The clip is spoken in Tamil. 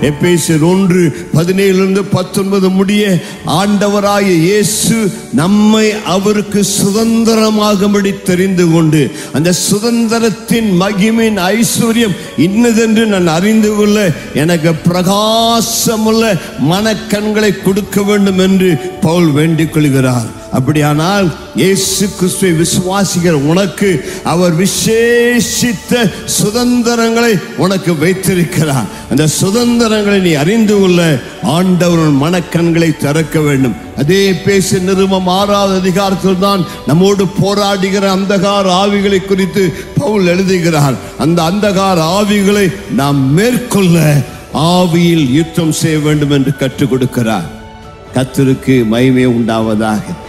Epesi Rondri, Padine Lunda, Patumba the Mudia, Andavarai, Yesu, Namai, Avurka, Suthandra Magamadi, Terinde Wunde, and the Suthandarathin Magamin, Isurium, Innathendin, and Arinde Vule, and a Prakasamule, Manakangal, Kudukaven, and Paul Vendikuligara. அப்படியானால் இயேசு கிறிஸ்துவை விசுவாசிக்கிற உனக்கு அவர் விசேஷித்த சுதந்தரங்களை உனக்கு வைத்திருக்கிறார். அந்த சுதந்தரங்களை நீ அறிந்து கொள்ள ஆண்டவரின் மனக்கண்களை திறக்க வேண்டும். அதே பேசு நிருபம் 6வது அதிகாரத்தில் தான் நம்மோடு போராடுகிற அந்தகார ஆவிகளை குறித்து பவுல் எழுதுகிறார். அந்த அந்தகார ஆவிகளை நாம் மேற்கொள்ள ஆவியில் யுத்தம் செய்ய வேண்டும் என்று கற்றுக் கொடுக்கிறார். கர்த்தருக்கு மகிமை உண்டாவதாக.